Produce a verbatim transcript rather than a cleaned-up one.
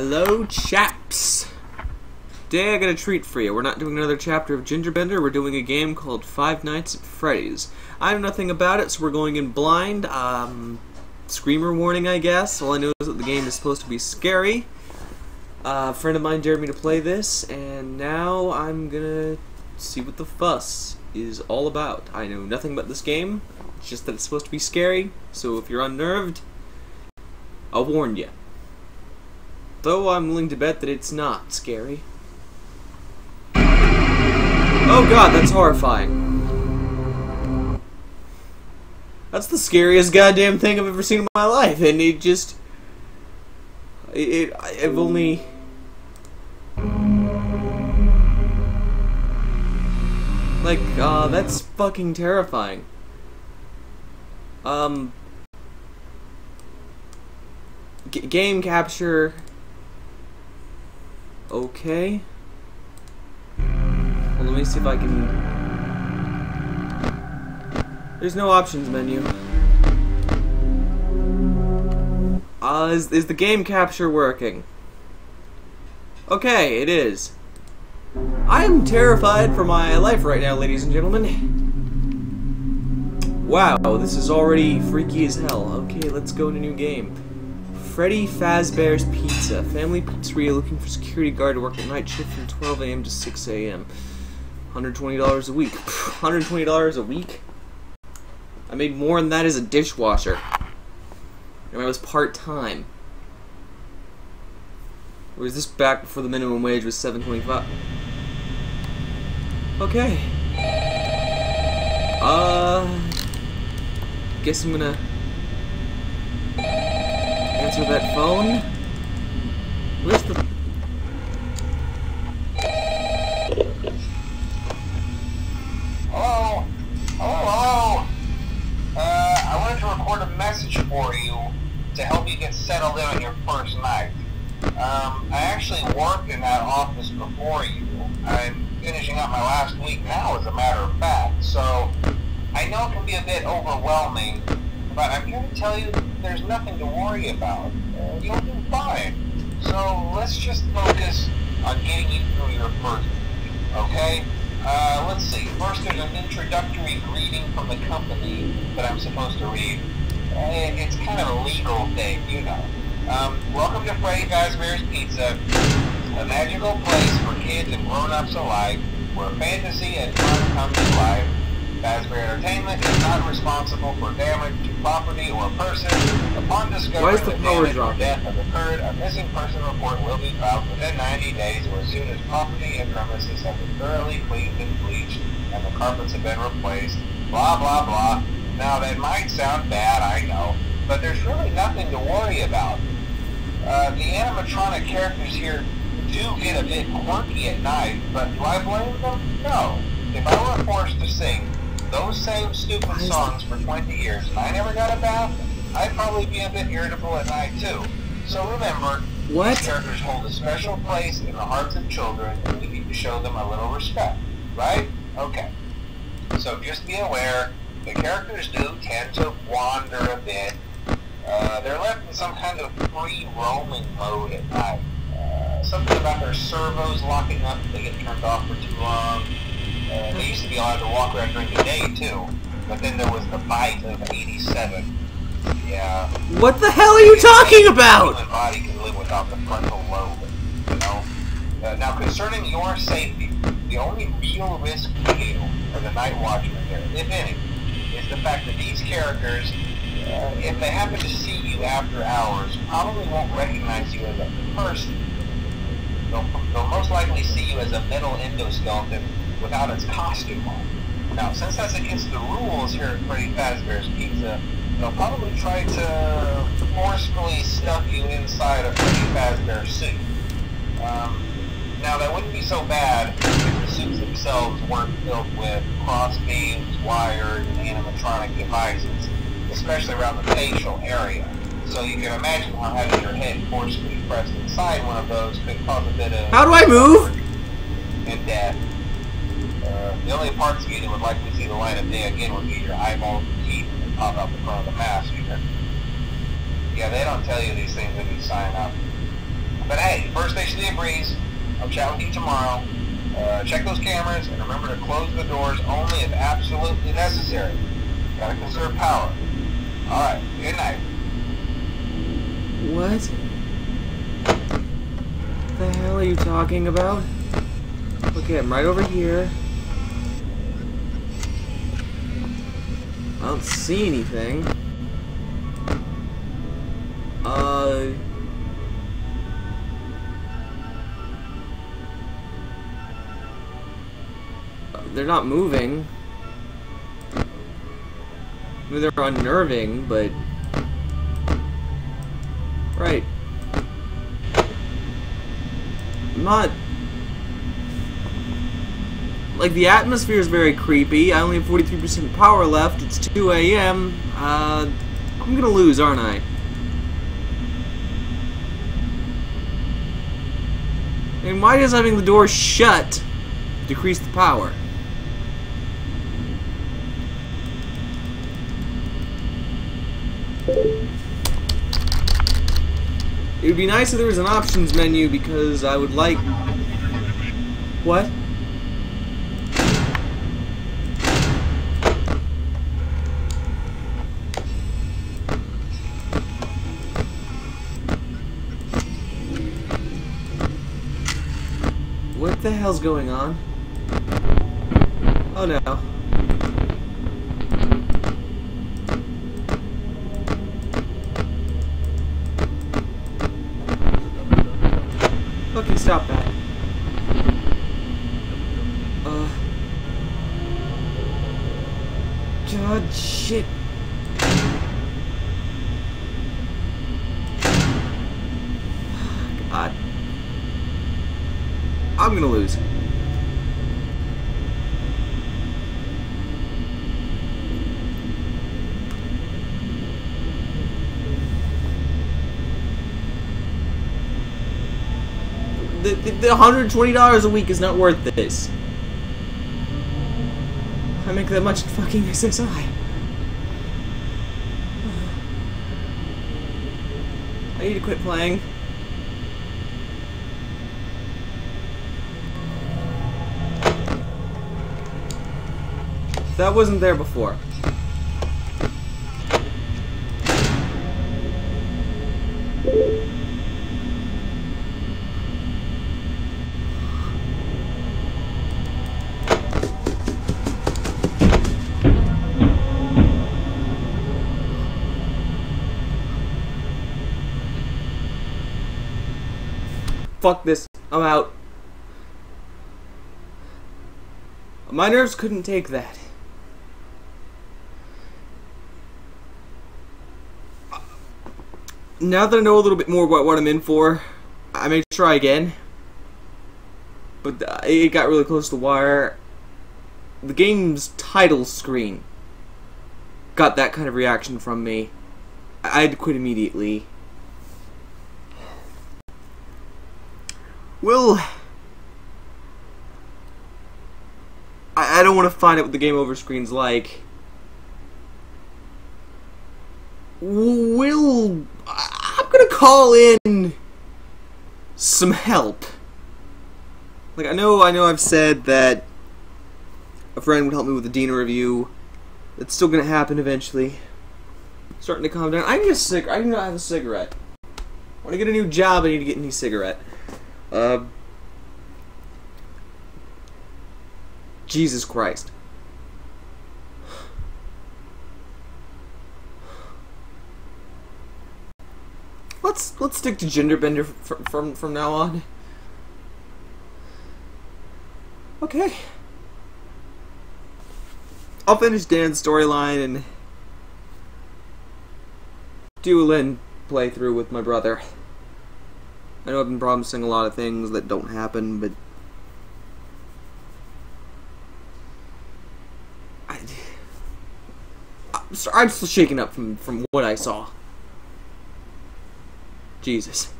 Hello, chaps. Today I got a treat for you. We're not doing another chapter of Gingerbender. We're doing a game called Five Nights at Freddy's. I know nothing about it, so we're going in blind. Um, screamer warning, I guess. All I know is that the game is supposed to be scary. Uh, a friend of mine dared me to play this, and now I'm gonna see what the fuss is all about. I know nothing about this game. It's just that it's supposed to be scary. So if you're unnerved, I'll warn you. Though I'm willing to bet that it's not scary. Oh god, that's horrifying. That's the scariest goddamn thing I've ever seen in my life, and it just... It... I've only... Like, uh, that's fucking terrifying. Um... G- game capture... Okay. Well, let me see if I can... There's no options menu. Uh, is, is the game capture working? Okay, it is. I'm terrified for my life right now, ladies and gentlemen. Wow, this is already freaky as hell. Okay, let's go to new game. Freddy Fazbear's Pizza. Family pizzeria looking for security guard to work at night shift from twelve A M to six A M one hundred twenty dollars a week. one hundred twenty dollars a week? I made more than that as a dishwasher. And I was part-time. Or is this back before the minimum wage was seven twenty-five? Okay. Uh... Guess I'm gonna... answer that phone. Where's the... Hello? Hello? Uh, I wanted to record a message for you to help you get settled in on your first night. Um, I actually worked in that office before you. I'm finishing up my last week now, as a matter of fact, so I know it can be a bit overwhelming. But I'm here to tell you there's nothing to worry about. Uh, you'll do fine. So let's just focus on getting you through your first week, okay? Uh, let's see. First, there's an introductory greeting from the company that I'm supposed to read. Uh, it's kind of a legal thing, you know. Um, welcome to Freddy Fazbear's Pizza, a magical place for kids and grown-ups alike, where fantasy and fun come to life. Fazbear Entertainment is not responsible for damage to property or person. Upon discovery that damage or death has occurred, a missing person report will be filed within ninety days or as soon as property and premises have been thoroughly cleaned and bleached and the carpets have been replaced. Blah, blah, blah. Now, that might sound bad, I know, but there's really nothing to worry about. Uh, the animatronic characters here do get a bit quirky at night, but do I blame them? No. If I were forced to sing those same stupid songs for twenty years, and I never got a bath, I'd probably be a bit irritable at night too. So remember, what? These characters hold a special place in the hearts of children, and we need to show them a little respect, right? Okay. So just be aware, the characters do tend to wander a bit. Uh, they're left in some kind of free-roaming mode at night. Uh, something about their servos locking up if they get turned off for too long. Uh, they used to be allowed to walk around during the day, too. But then there was the bite of eighty-seven. Yeah. What the hell are you talking about? The human body can live without the frontal lobe, you know? Uh, now, concerning your safety, the only real risk to you, or the night watchman here, if any, is the fact that these characters, uh, if they happen to see you after hours, probably won't recognize you as a person. They'll, they'll most likely see you as a metal endoskeleton without its costume on. Now, since that's against the rules here at Freddy Fazbear's Pizza, they'll probably try to forcefully stuff you inside a Freddy Fazbear suit. Um, now, that wouldn't be so bad if the suits themselves weren't filled with crossbeams, wires, and animatronic devices, especially around the facial area. So you can imagine how having your head forcefully pressed inside one of those could cause a bit of... How do I move? ...and death. Uh, the only parts of you that would like to see the light of day again would be your eyeballs and teeth and pop up in front of the mask. Yeah, they don't tell you these things when you sign up. But hey, first station of the breeze. I'll chat with you tomorrow. Uh, check those cameras and remember to close the doors only if absolutely necessary. Gotta conserve power. Alright, good night. What? What the hell are you talking about? Okay, I'm right over here. I don't see anything. Uh... They're not moving. I mean, they're unnerving, but... Right. I'm not... Like, the atmosphere is very creepy. I only have forty-three percent power left. It's two A M Uh, I'm gonna lose, aren't I? And why does having the door shut decrease the power? It would be nice if there was an options menu because I would like... What? What the hell's going on? Oh no. Okay, stop that. Uh. God, shit. God. I'm gonna lose. The, the, the one hundred twenty dollars a week is not worth this. I make that much fucking S S I. I need to quit playing. That wasn't there before. Fuck this. I'm out. My nerves couldn't take that. Now that I know a little bit more about what I'm in for, I may try again. But it got really close to the wire. The game's title screen got that kind of reaction from me. I had to quit immediately. Well, I, I don't want to find out what the game over screen's like. Will... I'm gonna call in some help. Like, I know, I know I've said that a friend would help me with the Dina review. That's still gonna happen eventually. Starting to calm down. I need a cig- I do not have a cigarette. When I get a new job, I need to get a new cigarette. Uh, Jesus Christ. Let's let's stick to genderbender from from from now on. Okay. I'll finish Dan's storyline and do a Lynn playthrough with my brother. I know I've been promising a lot of things that don't happen, but I, I'm, I'm still shaken up from, from what I saw. Jesus.